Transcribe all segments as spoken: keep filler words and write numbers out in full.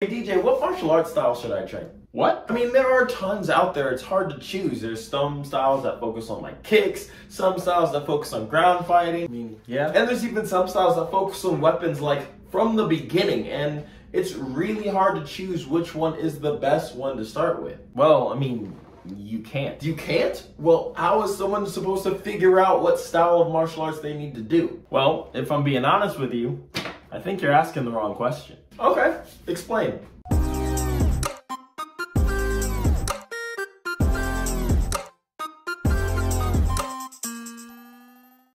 Hey D J, what martial arts style should I train? What? I mean, there are tons out there, it's hard to choose. There's some styles that focus on like kicks, some styles that focus on ground fighting. I mean, yeah. And there's even some styles that focus on weapons like from the beginning, and it's really hard to choose which one is the best one to start with. Well, I mean, you can't. You can't? Well, how is someone supposed to figure out what style of martial arts they need to do? Well, if I'm being honest with you, I think you're asking the wrong question. Okay, explain.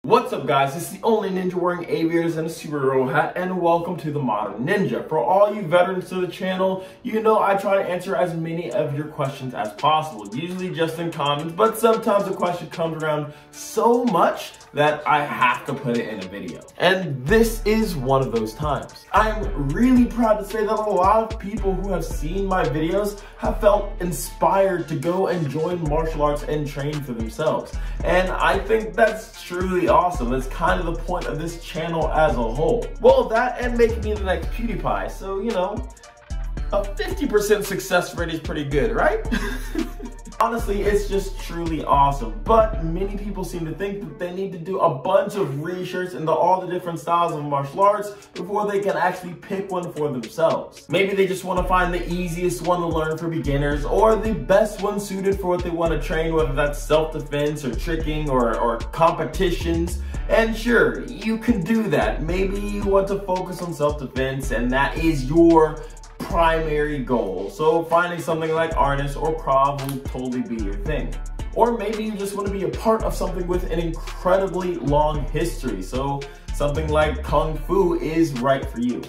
What's up guys, it's the only ninja wearing aviators and a superhero hat, and welcome to the Modern Ninja. For all you veterans to the channel, you know I try to answer as many of your questions as possible, usually just in comments, but sometimes a question comes around so much that I have to put it in a video. And this is one of those times. I'm really proud to say that a lot of people who have seen my videos have felt inspired to go and join martial arts and train for themselves. And I think that's truly awesome. That's kind of the point of this channel as a whole. Well, that and making me the next PewDiePie. So, you know, a fifty percent success rate is pretty good, right? Honestly, it's just truly awesome, but many people seem to think that they need to do a bunch of research into all the different styles of martial arts before they can actually pick one for themselves. Maybe they just want to find the easiest one to learn for beginners, or the best one suited for what they want to train, whether that's self-defense or tricking or, or competitions. And sure, you can do that. Maybe you want to focus on self-defense and that is your primary goal, so finding something like Arnis or Krav will totally be your thing. Or maybe you just want to be a part of something with an incredibly long history, so something like Kung Fu is right for you.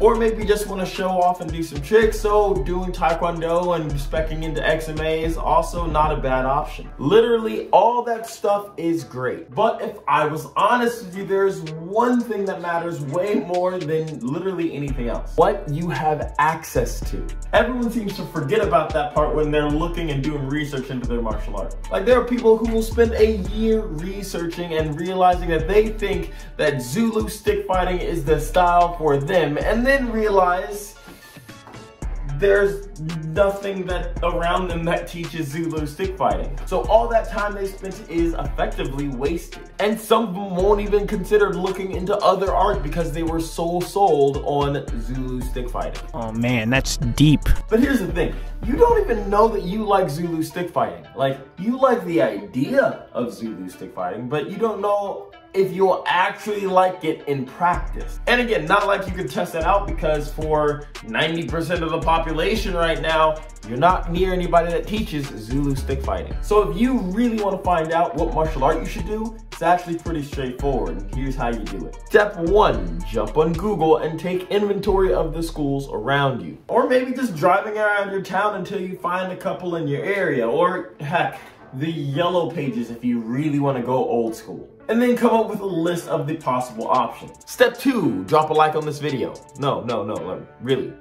Or maybe you just want to show off and do some tricks, so doing Taekwondo and specking into X M A is also not a bad option. Literally, all that stuff is great. But if I was honest with you, there's one thing that matters way more than literally anything else. What you have access to. Everyone seems to forget about that part when they're looking and doing research into their martial art. Like, there are people who will spend a year researching and realizing that they think that Zulu stick fighting is the style for them, and then realize there's nothing that around them that teaches Zulu stick fighting. So all that time they spent is effectively wasted. And some of them won't even consider looking into other art because they were so sold on Zulu stick fighting. Oh man, that's deep. But here's the thing, you don't even know that you like Zulu stick fighting. Like, you like the idea of Zulu stick fighting, but you don't know if you'll actually like it in practice. And again, not like you can test that out, because for ninety percent of the population right now, you're not near anybody that teaches Zulu stick fighting. So if you really want to find out what martial art you should do, it's actually pretty straightforward, and here's how you do it. Step one, jump on Google and take inventory of the schools around you. Or maybe just driving around your town until you find a couple in your area, or heck, the yellow pages if you really want to go old school. And then come up with a list of the possible options. Step two, drop a like on this video. No, no, no, no, really,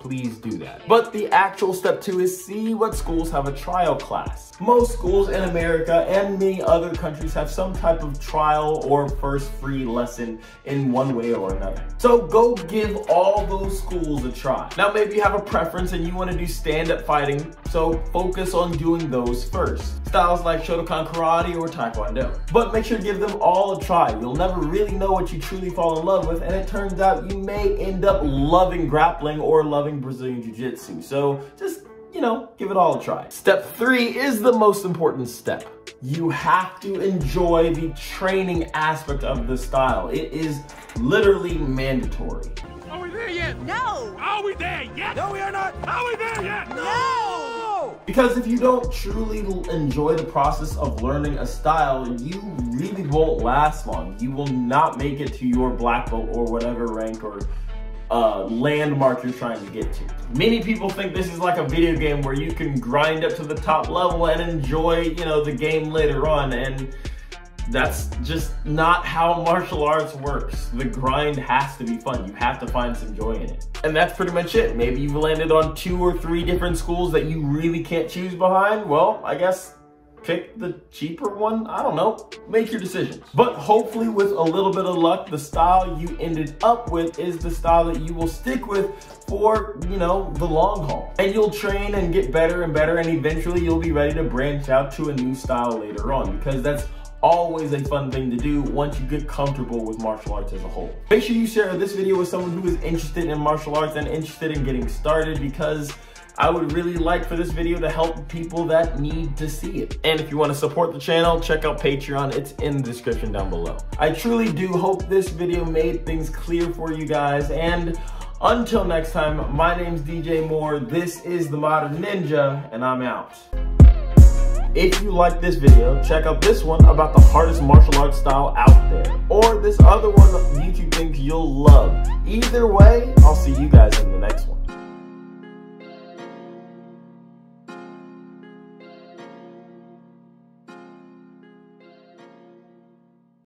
please do that. But the actual step two is see what schools have a trial class. Most schools in America and many other countries have some type of trial or first free lesson in one way or another. So go give all those schools a try. Now maybe you have a preference and you want to do stand-up fighting, so focus on doing those first. Styles like Shotokan karate or Taekwondo. But make sure to give them all a try. You'll never really know what you truly fall in love with, and it turns out you may end up loving grappling or loving Brazilian Jiu-Jitsu. So just, you know, give it all a try. Step three is the most important step. You have to enjoy the training aspect of the style. It is literally mandatory. Are we there yet? No! Are we there yet? No, we are not! Are we there yet? No! No! Because if you don't truly enjoy the process of learning a style, you really won't last long. You will not make it to your black belt or whatever rank or uh, landmark you're trying to get to. Many people think this is like a video game where you can grind up to the top level and enjoy, you know, the game later on, and that's just not how martial arts works. The grind has to be fun. You have to find some joy in it. And that's pretty much it. Maybe you've landed on two or three different schools that you really can't choose behind. Well, I guess pick the cheaper one. I don't know, make your decisions. But hopefully with a little bit of luck, the style you ended up with is the style that you will stick with for, you know, the long haul. And you'll train and get better and better, and eventually you'll be ready to branch out to a new style later on, because that's always a fun thing to do once you get comfortable with martial arts as a whole. Make sure you share this video with someone who is interested in martial arts and interested in getting started, because I would really like for this video to help people that need to see it. And if you want to support the channel, check out Patreon. It's in the description down below. I truly do hope this video made things clear for you guys. And until next time, my name's D J Moore. This is the Modern Ninja, and I'm out. If you like this video, check out this one about the hardest martial arts style out there, or this other one that YouTube thinks you'll love. Either way, I'll see you guys in the next one.